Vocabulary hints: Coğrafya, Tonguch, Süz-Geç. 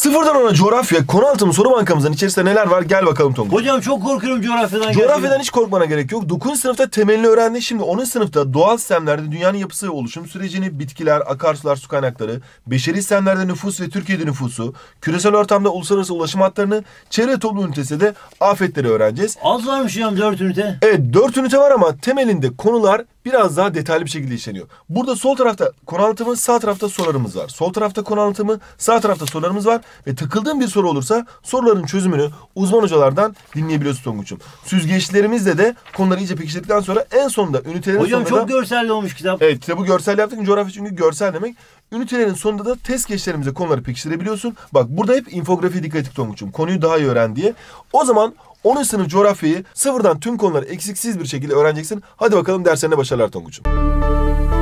Sıfırdan ona coğrafya, konu altımı soru bankamızın içerisinde neler var? Gel bakalım Tonguç. Hocam çok korkuyorum coğrafyadan. Coğrafyadan hiç korkmana gerek yok. 9. sınıfta temelini öğrendin. Şimdi 10. sınıfta doğal sistemlerde dünyanın yapısı ve oluşum sürecini, bitkiler, akarsular, su kaynakları, beşeri sistemlerde nüfus ve Türkiye'de nüfusu, küresel ortamda uluslararası ulaşım hatlarını, çevre toplum ünitesi de afetleri öğreneceğiz. Az varmış hocam 4 ünite. Evet 4 ünite var ama temelinde konular biraz daha detaylı bir şekilde işleniyor. Burada sol tarafta konu anlatımı, sağ tarafta sorularımız var. Sol tarafta konu anlatımı, sağ tarafta sorularımız var. Ve takıldığın bir soru olursa soruların çözümünü uzman hocalardan dinleyebiliyorsun Tonguç'um. Süzgeçlerimizle de konuları iyice pekiştirdikten sonra en sonunda ünitelerin hocam sonunda... Hocam çok görselli olmuş kitap. Evet kitabı görsel yaptık. Coğrafya çünkü görsel demek. Ünitelerin sonunda da test geçlerimize konuları pekiştirebiliyorsun. Bak burada hep infografiye dikkat et Tonguç'um. Konuyu daha iyi öğren diye. O zaman 10. sınıf coğrafyayı sıfırdan tüm konuları eksiksiz bir şekilde öğreneceksin. Hadi bakalım derslerine başarılar Tonguç'um.